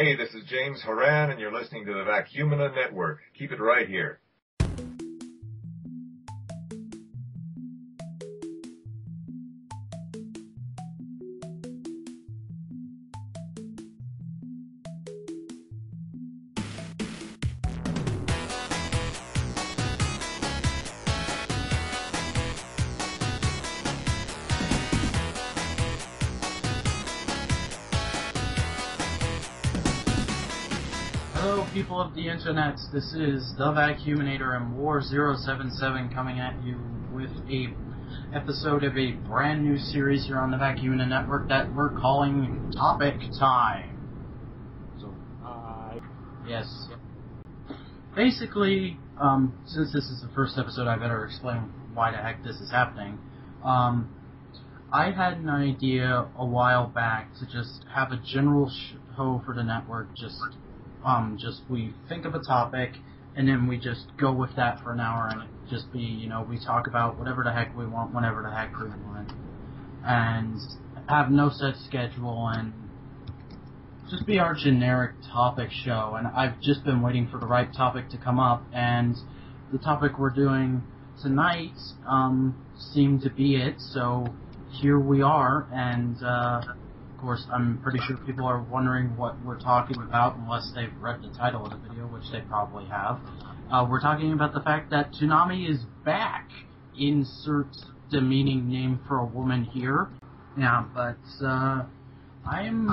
Hey, this is James Haran, and you're listening to the Vacuumina Network. Keep it right here. Of the internets, this is the Vacuuminator and War 077 coming at you with a episode of a brand new series here on the Vacuumina Network that we're calling Topic Time. So, yes. Basically, since this is the first episode, I better explain why the heck this is happening. I had an idea a while back to just have a general show for the network, just we think of a topic, and then we just go with that for an hour, and it just be, you know, we talk about whatever the heck we want, whenever the heck we want, and have no set schedule, and just be our generic topic show. And I've just been waiting for the right topic to come up, and the topic we're doing tonight seemed to be it, so here we are, and of course, I'm pretty sure people are wondering what we're talking about unless they've read the title of the video, which they probably have. We're talking about the fact that Toonami is back. Insert demeaning name for a woman here. Yeah, but I'm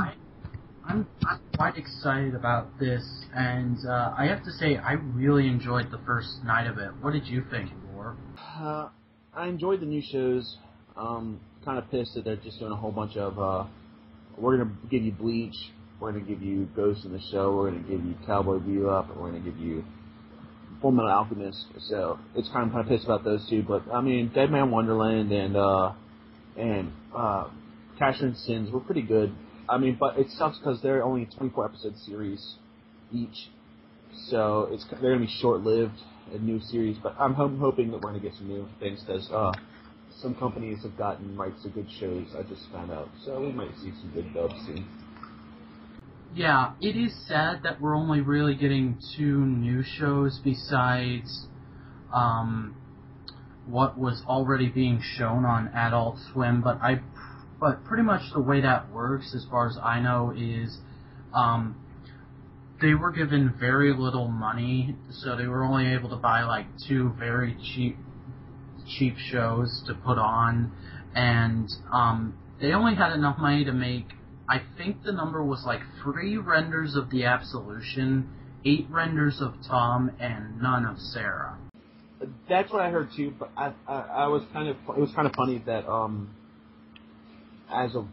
quite excited about this, and I have to say I really enjoyed the first night of it. What did you think, Laura? I enjoyed the new shows. Kind of pissed that they're just doing a whole bunch of we're going to give you Bleach, we're going to give you Ghost in the Shell, we're going to give you Cowboy Bebop, and we're going to give you Full Metal Alchemist. So it's kind of pissed about those two, but I mean, Dead Man Wonderland and Casshern Sins were pretty good. I mean, but it sucks because they're only a 24-episode series each, so they're going to be short-lived, a new series. But I'm hoping that we're going to get some new things because some companies have gotten rights to good shows, I just found out. So we might see some good dubs soon. Yeah, it is sad that we're only really getting two new shows besides what was already being shown on Adult Swim, but pretty much the way that works, as far as I know, is they were given very little money, so they were only able to buy like two very cheap shows to put on, and they only had enough money to make, I think the number was like 3 renders of The Absolution, 8 renders of Tom, and none of Sarah. That's what I heard too, but I was kind of, it was kind of funny that as of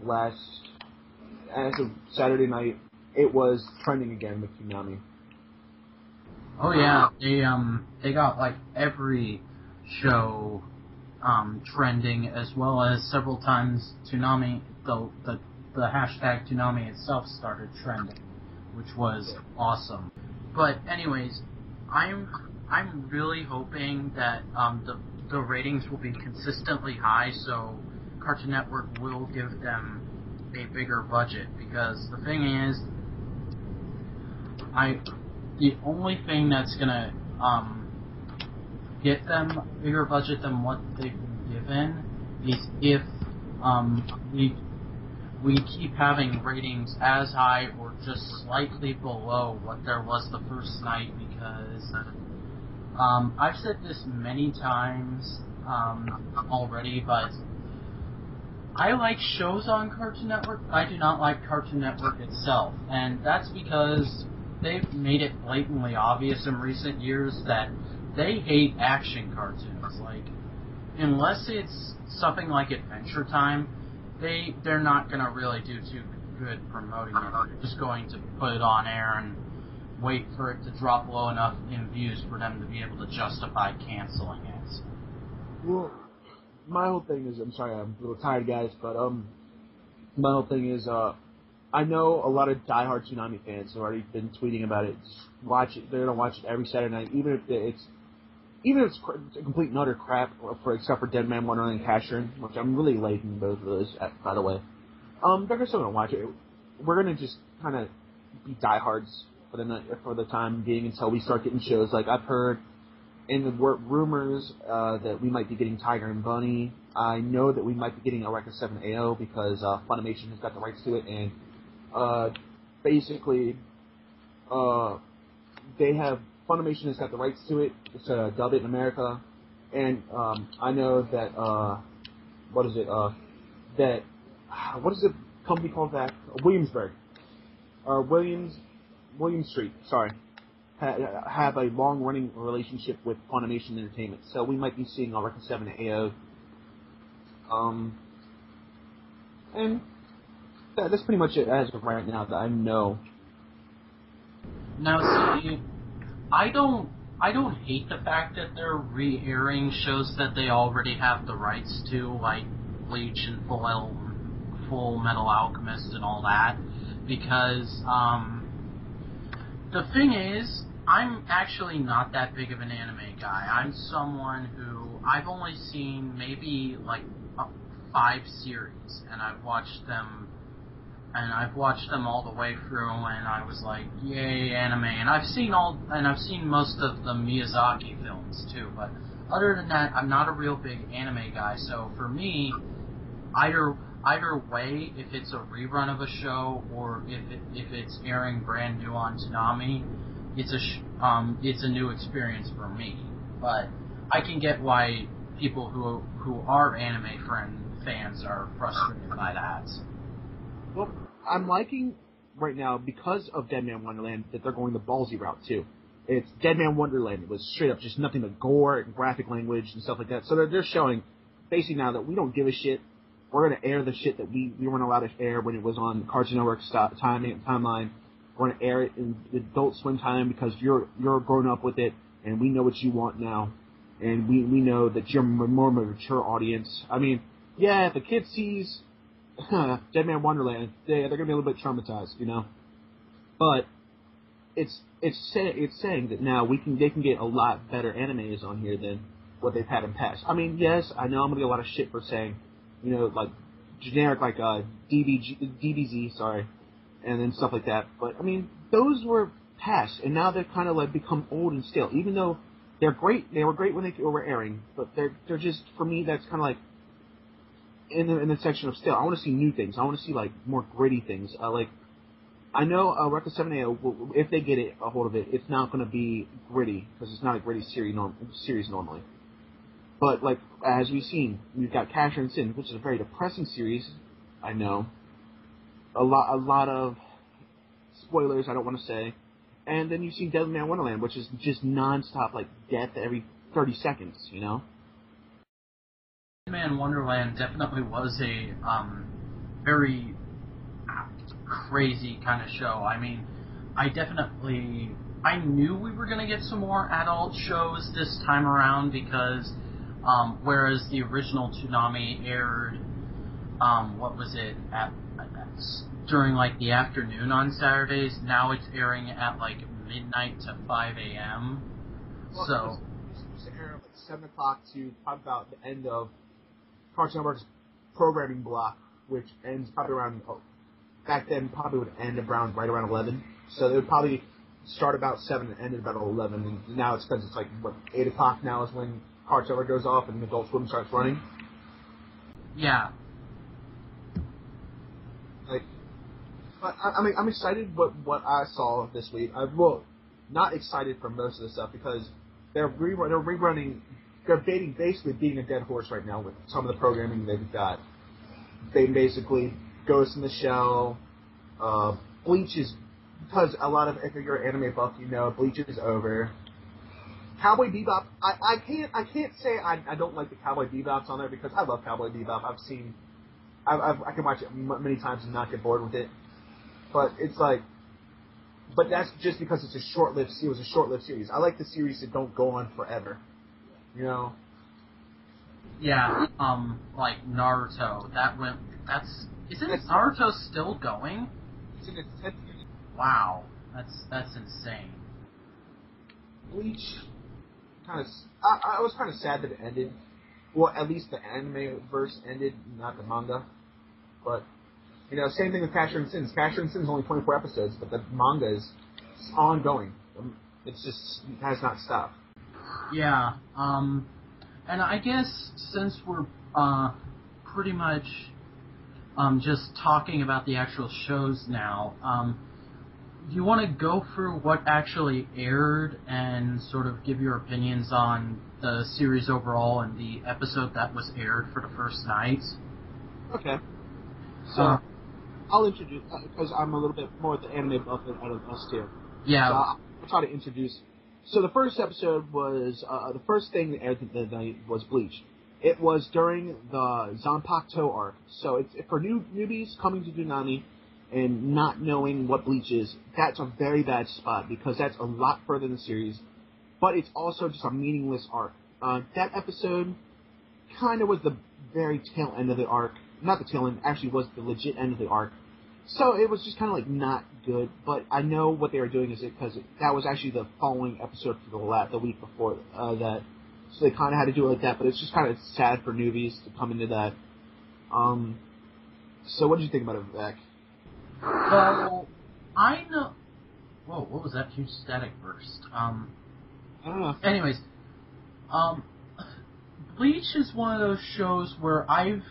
Saturday night, it was trending again with Toonami. Oh yeah, they got like every show trending, as well as several times Toonami, the hashtag Toonami itself started trending, which was awesome. But anyways, I'm really hoping that the ratings will be consistently high, so Cartoon Network will give them a bigger budget, because the thing is, the only thing that's gonna get them a bigger budget than what they've been given is if we keep having ratings as high or just slightly below what there was the first night, because I've said this many times already, but I like shows on Cartoon Network, but I do not like Cartoon Network itself, and that's because they've made it blatantly obvious in recent years that they hate action cartoons. Like, unless it's something like Adventure Time, they're not going to really do too good promoting it. They're just going to put it on air and wait for it to drop low enough in views for them to be able to justify canceling it. Well, my whole thing is, I'm sorry, I'm a little tired, guys, but my whole thing is, I know a lot of diehard Toonami fans have already been tweeting about it. Just watch it. They're going to watch it every Saturday night, even if it's complete and utter crap, except for Dead Man Wonderland and Casshern, which I'm really liking both of those, by the way. They're still going to watch it. We're going to just kind of be diehards for the time being until we start getting shows. Like, I've heard in the rumors that we might be getting Tiger and Bunny. I know that we might be getting Eureka 7AO because Funimation has got the rights to it, and basically Funimation has got the rights to it to dub it in America, and I know that what is the company called that? Williamsburg, or William Street, sorry, have a long-running relationship with Funimation Entertainment, so we might be seeing Eureka 7AO. And that's pretty much it as of right now that I know. Now, see, I don't hate the fact that they're re-airing shows that they already have the rights to, like Bleach and Full Metal Alchemist and all that, because the thing is, I'm actually not that big of an anime guy. I'm someone who I've only seen maybe like 5 series, and I've watched them all the way through, and I was like, yay, anime. And I've seen most of the Miyazaki films too, but other than that, I'm not a real big anime guy. So for me, either way, if it's a rerun of a show or if it's airing brand new on Toonami, it's a new experience for me. But I can get why people who are anime fans are frustrated by that. Well, I'm liking right now, because of Dead Man Wonderland, that they're going the ballsy route too. It's Dead Man Wonderland. It was straight up just nothing but gore and graphic language and stuff like that. So they're showing basically now that we don't give a shit. We're going to air the shit that we weren't allowed to air when it was on the Cartoon Network timeline. We're going to air it in the Adult Swim time because you're grown up with it, and we know what you want now. And we know that you're a more mature audience. I mean, yeah, if a kid sees Dead Man Wonderland, they're going to be a little bit traumatized, you know. But it's saying that now they can get a lot better animes on here than what they've had in past. I mean, yes, I know I'm going to get a lot of shit for saying, you know, like generic, like DBZ, sorry, and then stuff like that. But I mean, those were past, and now they've kind of like become old and stale. Even though they're great, they were great when they were airing, but they're just, for me, that's kind of like in the section of stale. I want to see new things. I want to see like more gritty things. Like I know Eureka 7AO, if they get a hold of it, it's not going to be gritty because it's not a gritty series normally. But, like, as we've seen, we've got Casshern Sins, which is a very depressing series, I know. A lot of spoilers, I don't want to say. And then you've seen Dead Man Wonderland, which is just nonstop, like, death every 30 seconds, you know? Dead Man Wonderland definitely was a very crazy kind of show. I mean, I knew we were going to get some more adult shows this time around because... whereas the original Toonami aired, during like the afternoon on Saturdays. Now it's airing at like midnight to 5 a.m. Well, so it used to air at like 7 o'clock to probably about the end of Cartoon Network's programming block, which ends probably around would end around right around 11. So they would probably start about 7 and end at about 11. And now it's because it's like what 8 o'clock now is when Cartoon Network goes off and Adult Swim starts running. Yeah. Like, I mean, I'm excited what I saw this week. Not excited for most of the stuff because they're rerunning. They're basically beating a dead horse right now with some of the programming they've got. They basically Ghost in the Shell, Bleach is, because a lot of, if you're an anime buff, you know Bleach is over. Cowboy Bebop, I can't say I don't like the Cowboy Bebops on there because I love Cowboy Bebop. I can watch it many times and not get bored with it. But that's just because it was a short-lived series. I like the series that don't go on forever, you know? Yeah, like Naruto, isn't Naruto still going? It's in its 10th year. Wow, that's insane. Bleach, I was kind of sad that it ended. Well, at least the anime verse ended, not the manga. But You know, same thing with Casshern Sins. Casshern Sins is only 24 episodes, but the manga is ongoing. It's just, it has not stopped. Yeah, and I guess since we're pretty much just talking about the actual shows now, you want to go through what actually aired and sort of give your opinions on the series overall and the episode that was aired for the first night? Okay. So, I'll introduce, because I'm a little bit more of the anime buff out of us two. Yeah. So I'll try to introduce. So the first episode was, the first thing that aired that night was Bleach. It was during the Zanpakuto arc. So it's for newbies coming to Toonami and not knowing what Bleach is, that's a very bad spot because that's a lot further in the series. But it's also just a meaningless arc. That episode kind of was the very tail end of the arc. Not the tail end, actually was the legit end of the arc. So it was just kind of like not good, but I know what they were doing is it because that was actually the following episode for the week before that. So they kind of had to do it like that, but it's just kind of sad for newbies to come into that. So what did you think about it, Vec? Well, I know... Whoa, what was that huge static burst? I don't know. Anyways, Bleach is one of those shows where I'm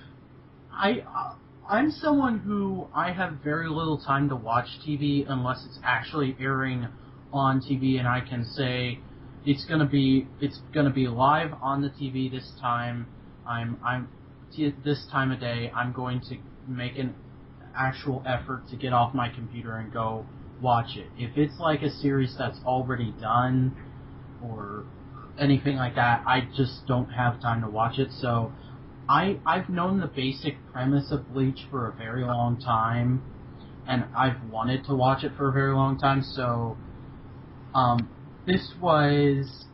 someone who I have very little time to watch TV unless it's actually airing on TV, and I can say it's gonna be live on the TV this time. This time of day, I'm going to make an actual effort to get off my computer and go watch it. If it's like a series that's already done or anything like that, I just don't have time to watch it. So I've known the basic premise of Bleach for a very long time, and I've wanted to watch it for a very long time, so this was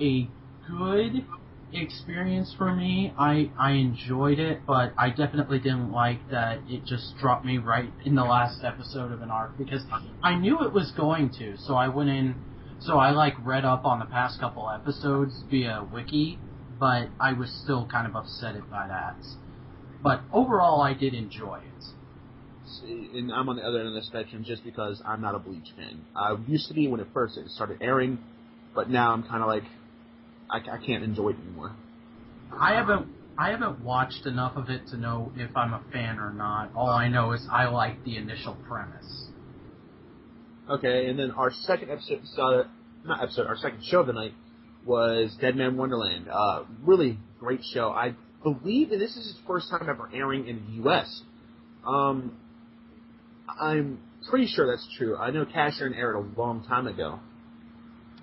a good experience for me. I enjoyed it, but I definitely didn't like that it just dropped me right in the last episode of an arc, because I knew it was going to, so I went in, so I like read up on the past couple episodes via Wiki, but I was still kind of upset by that. But overall, I did enjoy it. See, and I'm on the other end of the spectrum just because I'm not a Bleach fan. I used to be when it first started airing, but now I'm kind of like, I can't enjoy it anymore. I haven't watched enough of it to know if I'm a fan or not. All I know is I like the initial premise. Okay, and then our second episode, our second show of the night was Dead Man Wonderland. Really great show. I believe that this is its first time ever airing in the U.S. I'm pretty sure that's true. I know Casshern aired a long time ago.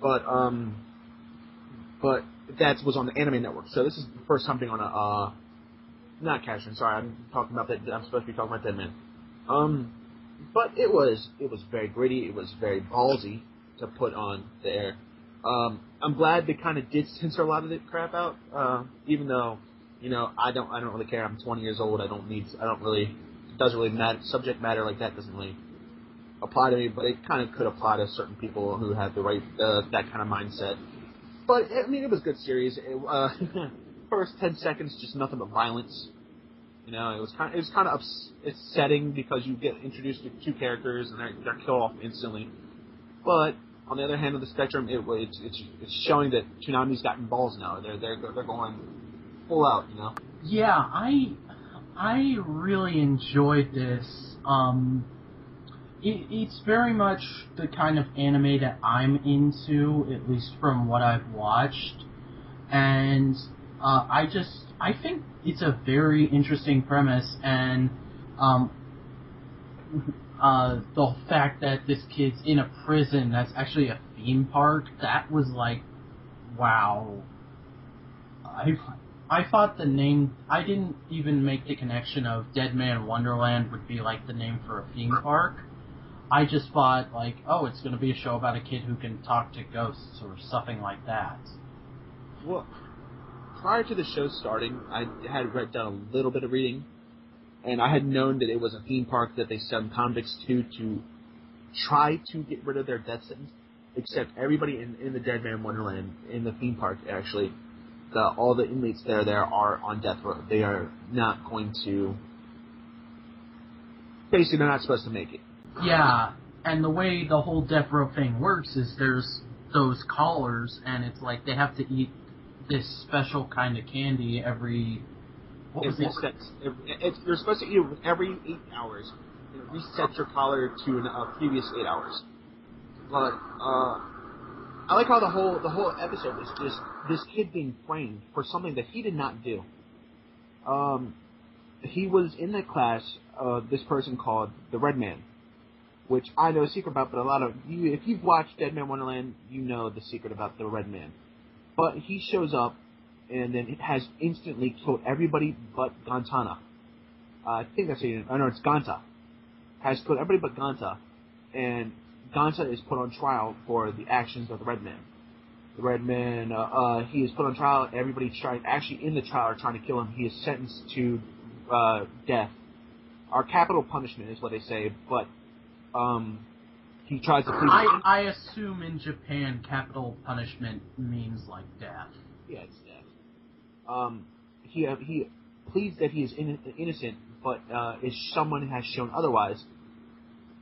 But that was on the anime network, so this is the first time being on a, not Casshern, sorry, I'm talking about that, I'm supposed to be talking about Dead Man. But it was very gritty, it was very ballsy to put on the air. I'm glad they kind of did censor a lot of the crap out, even though, you know, I don't really care. I'm 20 years old. It doesn't really matter. Subject matter like that doesn't really apply to me, but it kind of could apply to certain people who have the right, that kind of mindset. But, I mean, it was a good series. First 10 seconds, just nothing but violence. You know, it was kind of upsetting because you get introduced to two characters and they're killed off instantly. But on the other hand of the spectrum, it's showing that Toonami's gotten balls now. They're going full out, you know. Yeah, I really enjoyed this. It's very much the kind of anime that I'm into, at least from what I've watched, and I think it's a very interesting premise, and the fact that this kid's in a prison that's actually a theme park, that was like, wow. I thought the name... I didn't even make the connection of Dead Man Wonderland would be like the name for a theme park. I just thought, like, oh, it's going to be a show about a kid who can talk to ghosts or something like that. Well, prior to the show starting, I had done a little bit of reading, and I had known that it was a theme park that they send convicts to try to get rid of their death sentence, except everybody in the Dead Man Wonderland, in the theme park, actually, all the inmates there are on death row. They are not going to basically they're not supposed to make it. Yeah, and the way the whole death row thing works is there's those collars, and it's like they have to eat this special kind of candy every... What was it? Resets. You're supposed to eat it every 8 hours. It resets your collar to a previous 8 hours. But, I like how the whole episode was just this kid being framed for something that he did not do. He was in the class of this person called the Red Man, which I know a secret about, but a lot of you, if you've watched Dead Man Wonderland, you know the secret about the Red Man. But he shows up and then has instantly killed everybody but Gantana. I think that's how you know. Oh, no, it's Ganta. Has killed everybody but Ganta, and Ganta is put on trial for the actions of the Red Man. The Red Man, he is put on trial. Everybody's actually in the trial are trying to kill him. He is sentenced to death. Or capital punishment is what they say, but he tries to plead. I assume in Japan, capital punishment means like death. Yeah, it's death. He pleads that he is innocent, but if someone has shown otherwise,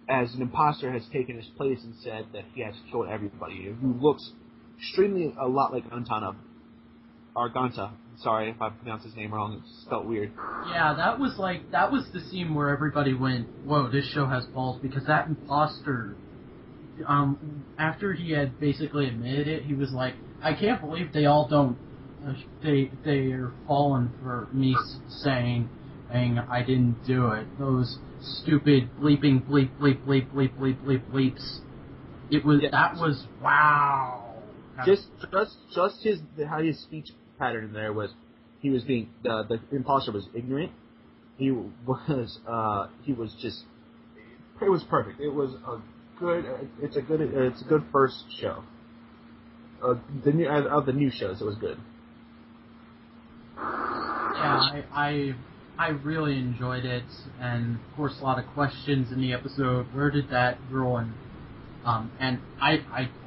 as an imposter has taken his place and said that he has killed everybody, who looks extremely a lot like Gantana, or Ganta. Sorry if I pronounced his name wrong. It's spelled weird. Yeah, that was the scene where everybody went, whoa, this show has balls, because that imposter, after he had basically admitted it, he was like, I can't believe they all don't, they are falling for me saying I didn't do it. Those stupid bleeping bleep bleep bleep bleep bleep bleep bleeps. It was, yeah. That was, wow. Just how his speech pattern in there was, he was being, the imposter was ignorant. He was just, it was perfect. It was a good first show. Of the new shows, it was good. Yeah, I really enjoyed it, and of course a lot of questions in the episode. Where did that girl and I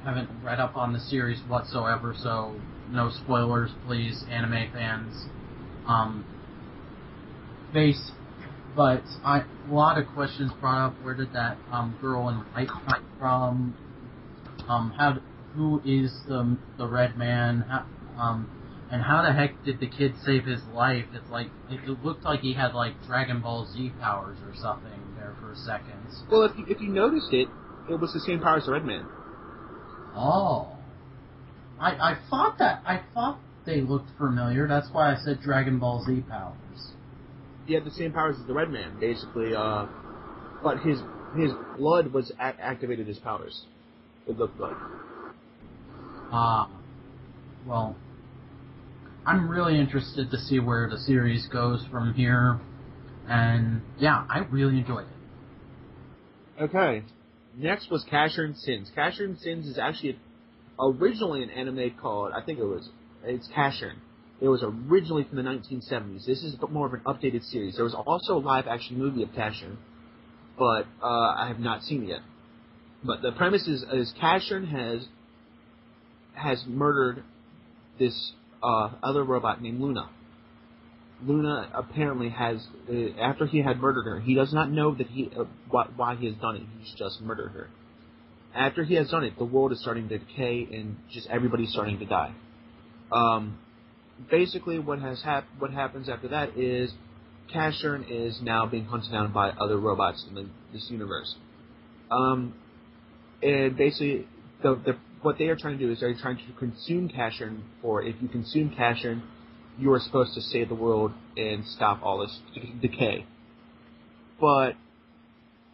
haven't read up on the series whatsoever, so no spoilers, please, anime fans. A lot of questions brought up. Where did that girl in white come from? Who is the Red Man? And how the heck did the kid save his life? It's like, it looked like he had like Dragon Ball Z powers or something there for a second. Well, if you noticed it, it was the same power as the Red Man. Oh, I thought they looked familiar. That's why I said Dragon Ball Z powers. He had the same powers as the Red Man, basically. But his blood was activated his powers. It looked like. Well, I'm really interested to see where the series goes from here, and yeah, I really enjoyed it. Okay, next was Casshern Sins. Casshern Sins is actually originally an anime called, it's Casshern. It was originally from the 1970s. This is more of an updated series. There was also a live-action movie of Casshern, but I have not seen it yet. But the premise is Casshern has murdered this other robot named Luna. Luna apparently has, after he had murdered her, he does not know that why he has done it. He's just murdered her. After he has done it, the world is starting to decay and just everybody's starting to die. Basically, what happens after that is Casshern is now being hunted down by other robots in this universe. And basically, what they are trying to do is they're trying to consume Casshern, for if you consume Casshern, you are supposed to save the world and stop all this decay. But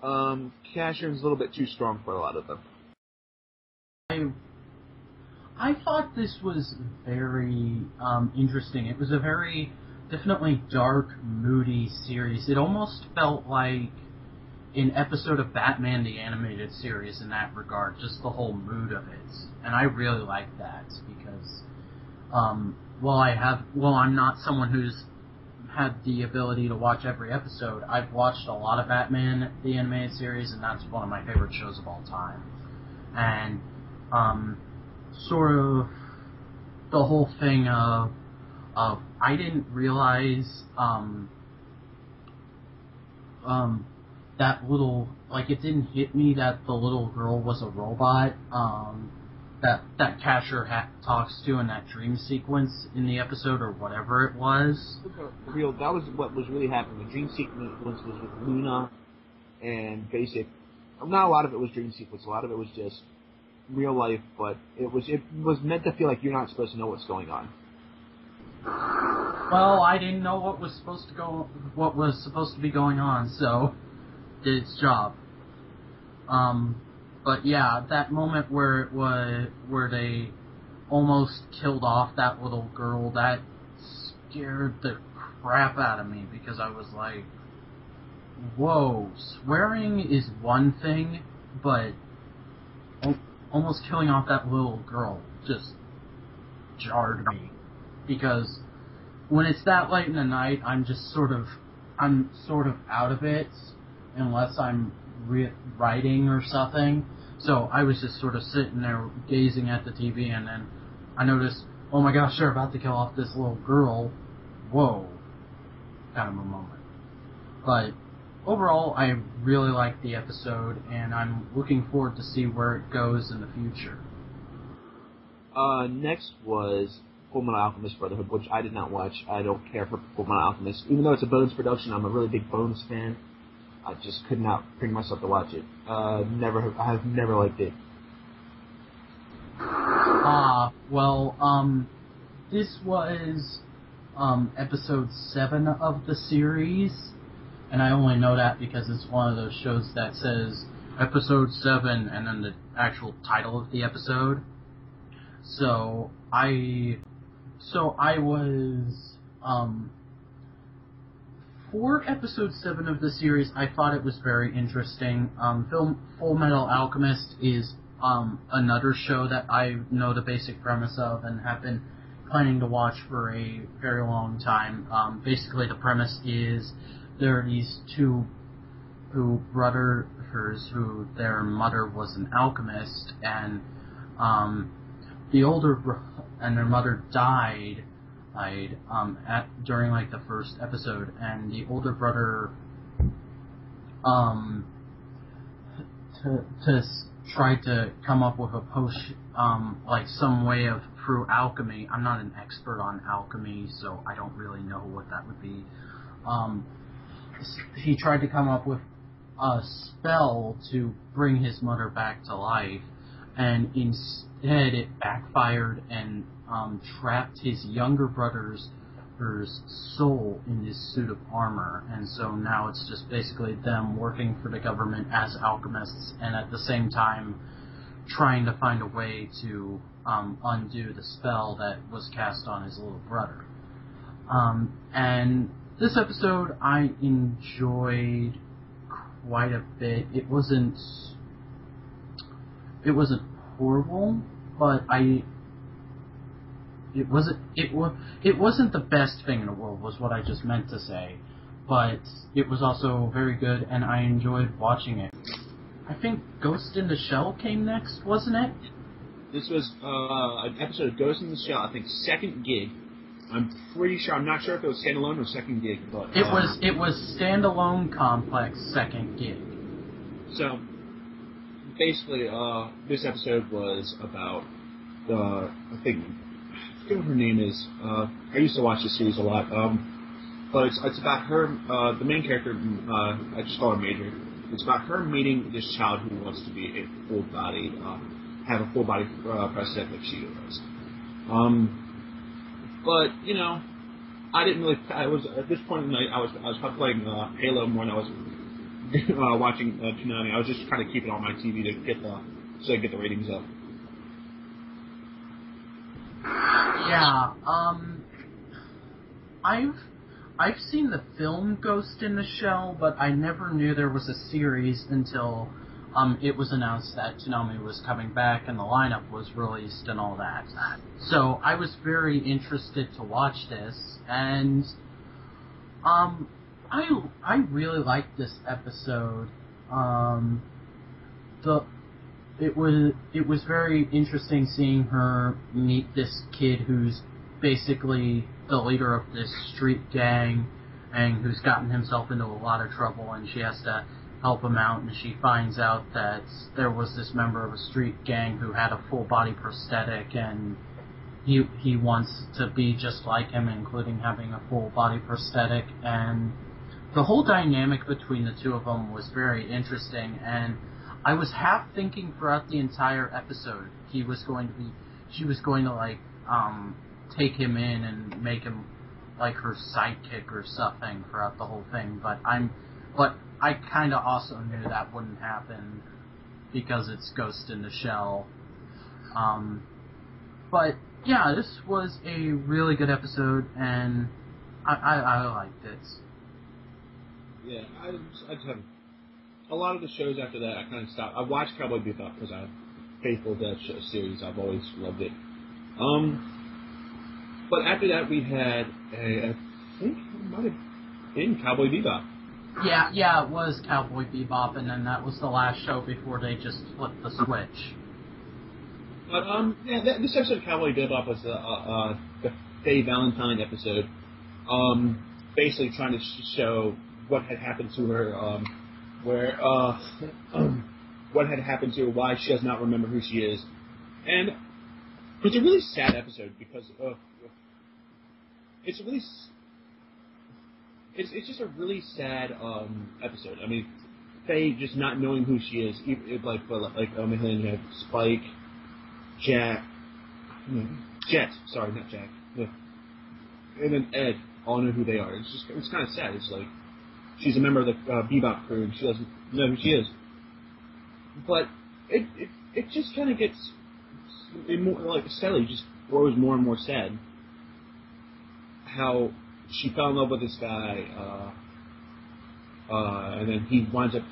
Casshern's a little bit too strong for a lot of them. I thought this was very interesting. It was a very definitely dark, moody series. It almost felt like an episode of Batman the Animated Series in that regard, just the whole mood of it. And I really like that because while I'm not someone who's had the ability to watch every episode, I've watched a lot of Batman the Animated Series, and that's one of my favorite shows of all time. And sort of the whole thing of I didn't realize that little, like, it didn't hit me that the little girl was a robot, that Casshern talks to in that dream sequence in the episode or whatever it was. Real, that was what was really happening. The dream sequence was with Luna and basic. Not a lot of it was dream sequence. A lot of it was just real life, but it was meant to feel like you're not supposed to know what's going on. Well, I didn't know what was supposed to be going on, so did its job. But yeah, that moment where it was, where they almost killed off that little girl, that scared the crap out of me, because I was like, whoa, swearing is one thing, but almost killing off that little girl just jarred me. Because when it's that late in the night, I'm sort of out of it, unless I'm writing or something. So I was just sort of sitting there gazing at the TV, and then I noticed, oh my gosh, they're about to kill off this little girl. Whoa. Kind of a moment. But overall, I really liked the episode, and I'm looking forward to see where it goes in the future. Next was Fullmetal Alchemist Brotherhood, which I did not watch. I don't care for Fullmetal Alchemist. Even though it's a Bones production, I'm a really big Bones fan. I just could not bring myself to watch it. I have never liked it. This was episode 7 of the series, and I only know that because it's one of those shows that says episode 7 and then the actual title of the episode. So I was, for episode 7 of the series, I thought it was very interesting. Full Metal Alchemist is, another show that I know the basic premise of and have been planning to watch for a very long time. Basically the premise is there are these two brothers who their mother was an alchemist, and, the older and their mother died during like the first episode, and the older brother to try to come up with a potion, like some way of through alchemy. I'm not an expert on alchemy, so I don't really know what that would be. He tried to come up with a spell to bring his mother back to life, and instead it backfired and trapped his younger brother's soul in this suit of armor, and so now it's just basically them working for the government as alchemists, and at the same time trying to find a way to undo the spell that was cast on his little brother. And this episode I enjoyed quite a bit. It wasn't horrible, but it wasn't the best thing in the world, was what I just meant to say, but it was also very good, and I enjoyed watching it. I think Ghost in the Shell came next, wasn't it? This was an episode of Ghost in the Shell, I think, second gig. I'm pretty sure, I'm not sure if it was standalone or second gig, but it was standalone complex second gig. So basically, this episode was about I forget what her name is. I used to watch this series a lot, but it's about her, the main character, I just call her Major. It's about her meeting this child who wants to be a full body, have a full body prosthetic like she does. But you know, I didn't really. I was at this point in the night. I was playing Halo more than I was watching Toonami. I was just trying to keep it on my TV to get the ratings up. Yeah, I've seen the film Ghost in the Shell, but I never knew there was a series until it was announced that Toonami was coming back and the lineup was released and all that. So I was very interested to watch this, and I really liked this episode. It was very interesting seeing her meet this kid who's basically the leader of this street gang and who's gotten himself into a lot of trouble, and she has to help him out, and she finds out that there was this member of a street gang who had a full body prosthetic, and he wants to be just like him, including having a full body prosthetic. And the whole dynamic between the two of them was very interesting, and I was half thinking throughout the entire episode she was going to take him in and make him like her sidekick or something throughout the whole thing, but I kind of also knew that wouldn't happen because it's Ghost in the Shell. But yeah, this was a really good episode, and I liked it. Yeah, I just haven't. A lot of the shows after that, I kind of stopped. I watched Cowboy Bebop because I'm faithful to that series. I've always loved it. But after that, we had I think it might have been Cowboy Bebop. Yeah, it was Cowboy Bebop, and then that was the last show before they just flipped the switch. But this episode of Cowboy Bebop was the Faye Valentine episode, basically trying to show what had happened to her, what had happened to her, why she does not remember who she is, and it's a really sad episode because it's a really. It's just a really sad episode. I mean, Faye just not knowing who she is, and you have Spike, Jet, and then Ed all know who they are. It's kind of sad. It's like she's a member of the Bebop crew and she doesn't know who she is. But it just kind of gets more like sadly just grows more and more sad. How she fell in love with this guy, and then he winds up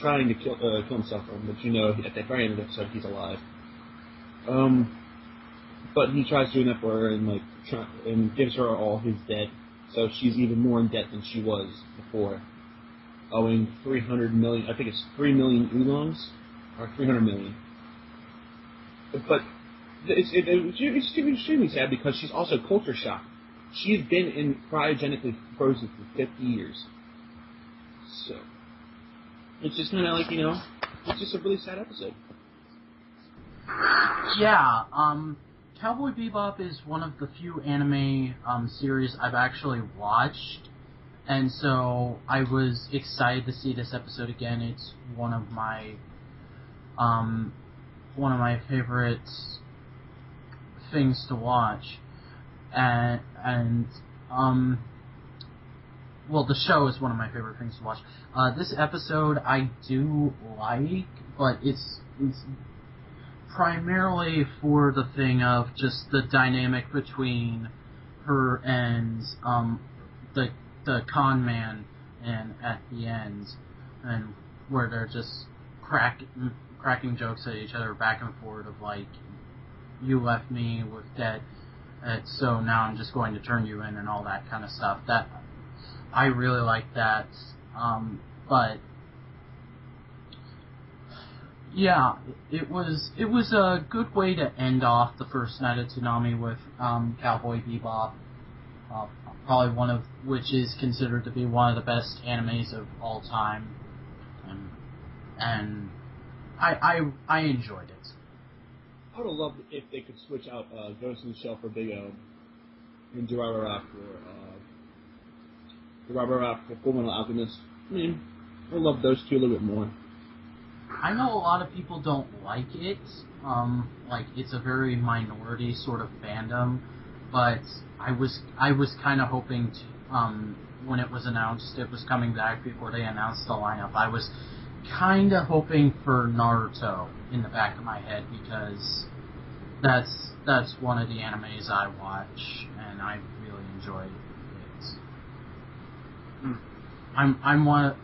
trying to kill himself. But at the very end of the episode, he's alive. But he tries doing that for her and gives her all his debt, so she's even more in debt than she was before, owing 300 million. I think it's 3 million oolongs, or 300 million. But it's extremely sad because she's also culture shocked. She's been cryogenically frozen for 50 years. So, it's just kind of it's just a really sad episode. Yeah, Cowboy Bebop is one of the few anime series I've actually watched, and so I was excited to see this episode again. It's one of my favorite things to watch. And the show is one of my favorite things to watch. This episode I do like, but it's primarily for the thing of just the dynamic between her and the con man, and at the end, and where they're just cracking jokes at each other back and forth of you left me with debt. So now I'm just going to turn you in and all that kind of stuff. That I really like that. But yeah, it was a good way to end off the first night of Toonami with Cowboy Bebop, probably one of which is considered to be one of the best animes of all time, and I enjoyed it. I would have loved if they could switch out Ghost in the Shell for Big O and Durabara for Fullmetal Alchemist. I mean, I love those two a little bit more. I know a lot of people don't like it. It's a very minority sort of fandom, but I was kind of hoping to, when it was announced it was coming back before they announced the lineup. I was kind of hoping for Naruto in the back of my head because that's one of the animes I watch and I really enjoy it. I'm one,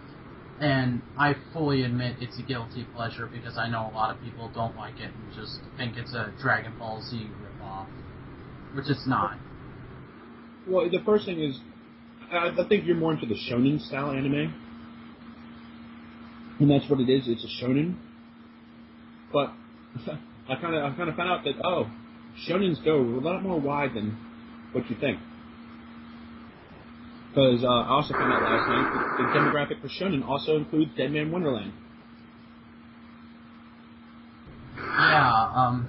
and I fully admit it's a guilty pleasure because I know a lot of people don't like it and just think it's a Dragon Ball Z ripoff, which it's not. Well, the first thing is, I think you're more into the shonen style anime. And that's what it is. It's a shonen. But I kind of found out that shonens go a lot more wide than what you think. because I also found out last night that the demographic for shonen also includes Dead Man Wonderland. Yeah,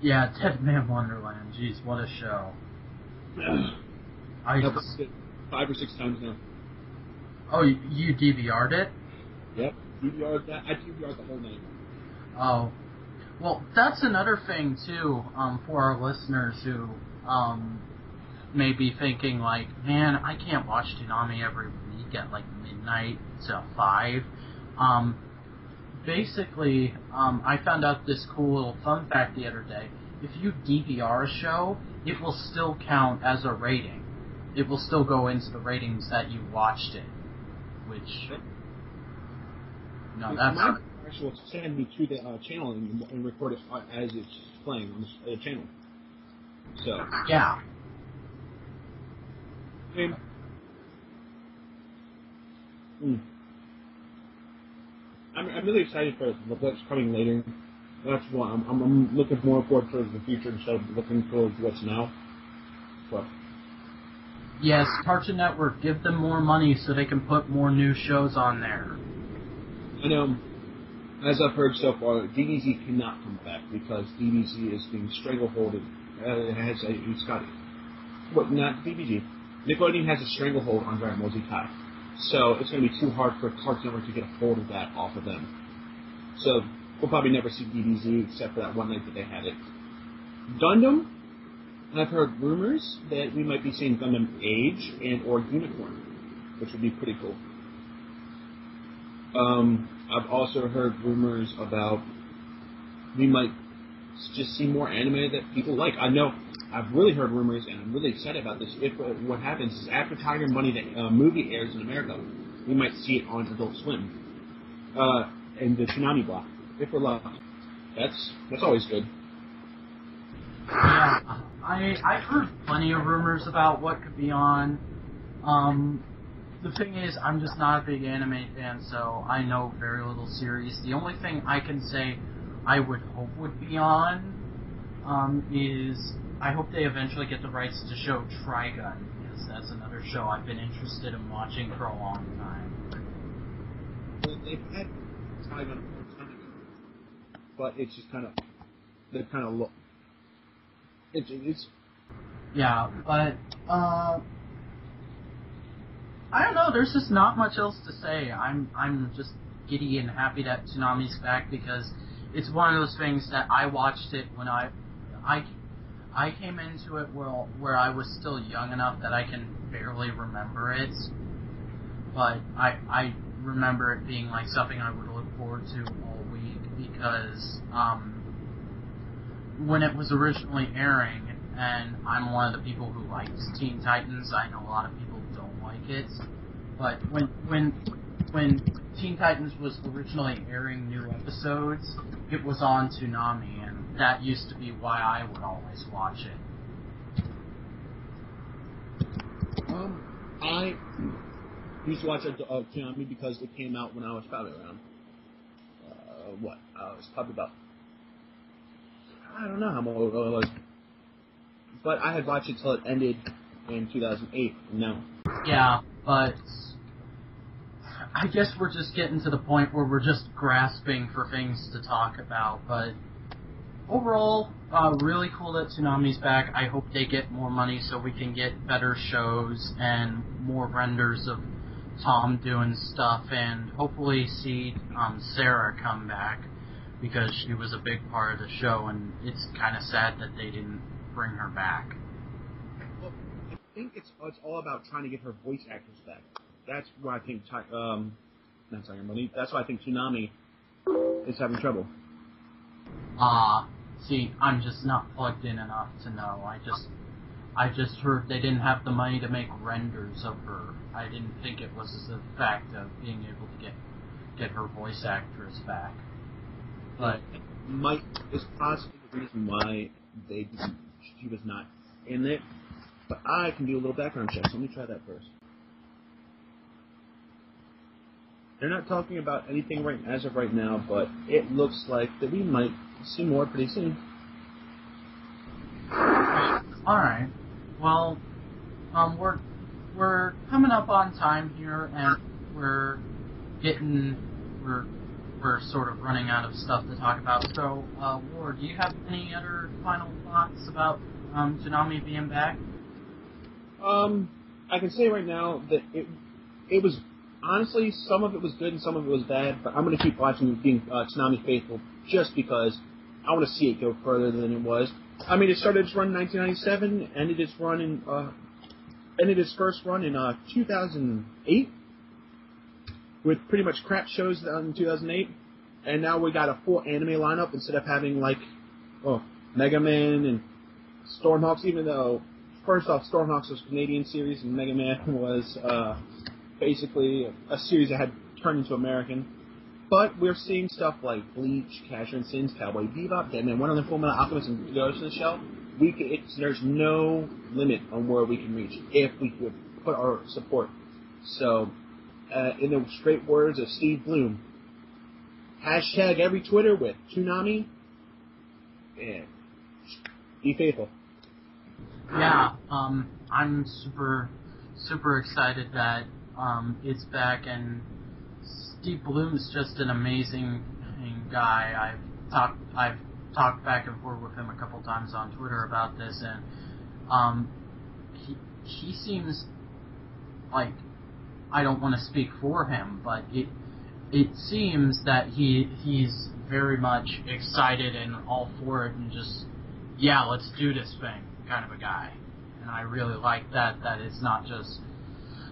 yeah, Dead Man Wonderland. Jeez, what a show. I watched it 5 or 6 times now. Oh, you DVR'd it? Yep, DVR'd that. I DVR'd the whole night. Oh. Well, that's another thing, too, for our listeners who may be thinking, like, man, I can't watch Toonami every week at, like, midnight to 5. Basically, I found out this cool little fun fact the other day. If you DVR a show, it will still count as a rating. It will still go into the ratings that you watched it, which... No, that's... Actually, send me to the channel and record it as it's playing on the channel. So yeah, I mean, I'm really excited for what's coming later. That's why I'm looking more forward towards the future instead of looking towards what's now. But yes, Cartoon Network, give them more money so they can put more new shows on there. I know. As I've heard so far, DBZ cannot come back because DBZ is being strangleholded. It's got, what, not DBZ. Nickelodeon has a stranglehold on Dragon Ball Z Kai. So it's going to be too hard for Cartoon Network to get a hold of that off of them. So we'll probably never see DBZ except for that one night that they had it. Gundam, I've heard rumors that we might be seeing Gundam Age and or Unicorn, which would be pretty cool. I've also heard rumors about we might just see more anime that people like. I know I've really heard rumors, and I'm really excited about this. If what happens is after Tiger and Bunny, the movie airs in America, we might see it on Adult Swim and the Toonami block. If we're lucky, that's always good. Yeah, I've heard plenty of rumors about what could be on. The thing is, I'm just not a big anime fan, so I know very little series. The only thing I can say I would hope would be on is I hope they eventually get the rights to show Trigun, because that's another show I've been interested in watching for a long time. Well, they've had Trigun a long time ago, but it's just kind of, they've kind of looked. It's... Yeah, but... I don't know, there's just not much else to say. I'm just giddy and happy that Toonami's back because it's one of those things that I watched it when I came into it where I was still young enough that I can barely remember it. But I remember it being like something I would look forward to all week because when it was originally airing, and I'm one of the people who likes Teen Titans, I know a lot of people kids, but when Teen Titans was originally airing new episodes, it was on Toonami, and that used to be why I would always watch it. I used to watch Toonami because it came out when I was probably around I was probably about, I don't know how old I was, but I had watched it till it ended in 2008. No. Yeah, but I guess we're just getting to the point where we're just grasping for things to talk about, but overall, really cool that Toonami's back. I hope they get more money so we can get better shows and more renders of Tom doing stuff, and hopefully see Sarah come back, because she was a big part of the show, and it's kind of sad that they didn't bring her back. I think it's all about trying to get her voice actors back. That's why I think that's why I think Toonami is having trouble. See, I'm just not plugged in enough to know. I just heard they didn't have the money to make renders of her. I didn't think it was the fact of being able to get her voice actress back. But Mike is possibly the reason why she was not in it. But I can do a little background check, so let me try that first. They're not talking about anything right as of right now, but it looks like that we might see more pretty soon. Alright. Well, We're coming up on time here, and we're sort of running out of stuff to talk about. So, Ward, do you have any other final thoughts about Toonami being back? I can say right now that it was, honestly, some of it was good and some of it was bad, but I'm going to keep watching and being Toonami faithful just because I want to see it go further than it was. I mean, it started its run in 1997, ended its first run in 2008, with pretty much crap shows in 2008, and now we got a full anime lineup instead of having, like, Mega Man and Stormhawks, even though, first off, Stormhawks was a Canadian series, and Mega Man was basically a series that had turned into American. But we're seeing stuff like Bleach, Casshern Sins, Cowboy Bebop, Dead Man Wonderland, Full Metal Alchemist, and Ghost in the Shell. There's no limit on where we can reach if we could put our support. So, in the straight words of Steve Bloom, hashtag every Twitter with Toonami, and be faithful. Yeah, I'm super excited that it's back, and Steve Bloom's just an amazing guy. I've talked back and forth with him a couple times on Twitter about this, and he seems like, I don't want to speak for him, but it seems that he's very much excited and all for it, and just, yeah, let's do this thing kind of a guy. And I really like that it's not just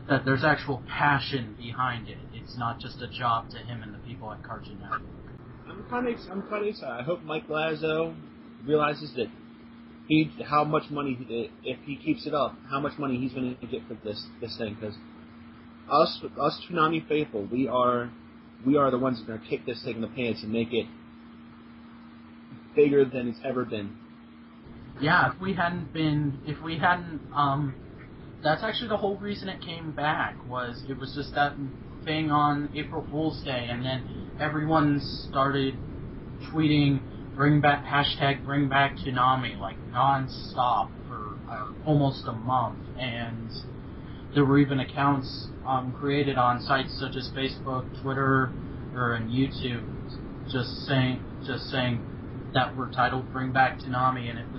that there's actual passion behind it. It's not just a job to him and the people at Cartoon Network. I'm kind of excited. I hope Mike Lazzo realizes that how much money, if he keeps it up, how much money he's going to get for this thing. Because us Toonami faithful, we are the ones that are going to kick this thing in the pants and make it bigger than it's ever been. Yeah, if we hadn't, that's actually the whole reason it came back, was it was just that thing on April Fool's Day, and then everyone started tweeting #bring back Toonami, like, non-stop for almost a month, and there were even accounts created on sites such as Facebook, Twitter, and YouTube, just saying that were titled "Bring Back Toonami," and it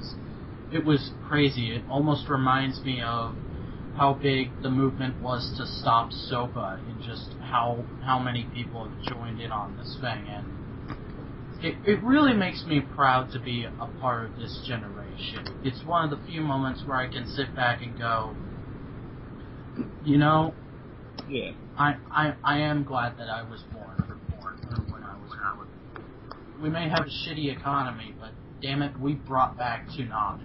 was crazy. It almost reminds me of how big the movement was to stop SOPA, and just how many people have joined in on this thing, and it really makes me proud to be a part of this generation. It's one of the few moments where I can sit back and go, you know, yeah, I am glad that I was born when I was born. We may have a shitty economy, but damn it, we brought back Toonami.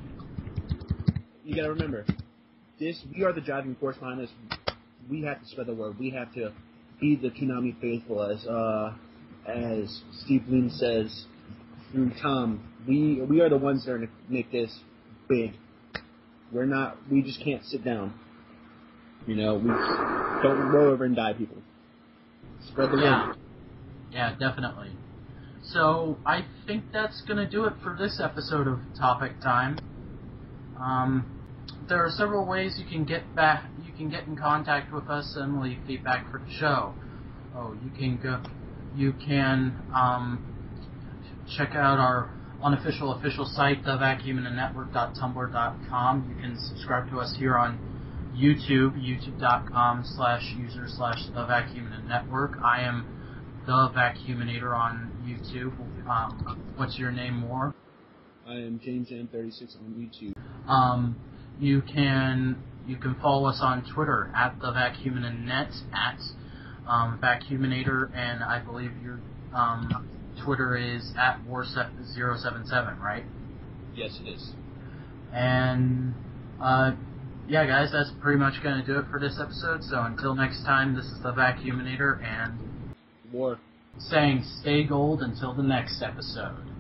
You gotta remember, we are the driving force behind this. We have to spread the word. We have to be the Toonami faithful, as Steve Bloom says through Tom. We are the ones that are gonna make this big. We're not. We just can't sit down. You know, we don't roll over and die, people. Spread the word. Yeah, definitely. So, I think that's going to do it for this episode of Topic Time. There are several ways you can get in contact with us and leave feedback for the show. Check out our unofficial site, thevacuuminanetwork.tumblr.com. You can subscribe to us here on YouTube, youtube.com/user/thevacuuminanetwork. I am the Vacuuminator on YouTube. What's your name, more? I am JamesN36 on YouTube. You can follow us on Twitter at the Vacuuminanet, at Vacuuminator, and I believe your Twitter is at War 077, right? Yes, it is. And yeah, guys, that's pretty much going to do it for this episode. So until next time, this is the Vacuuminator and War, saying stay gold until the next episode.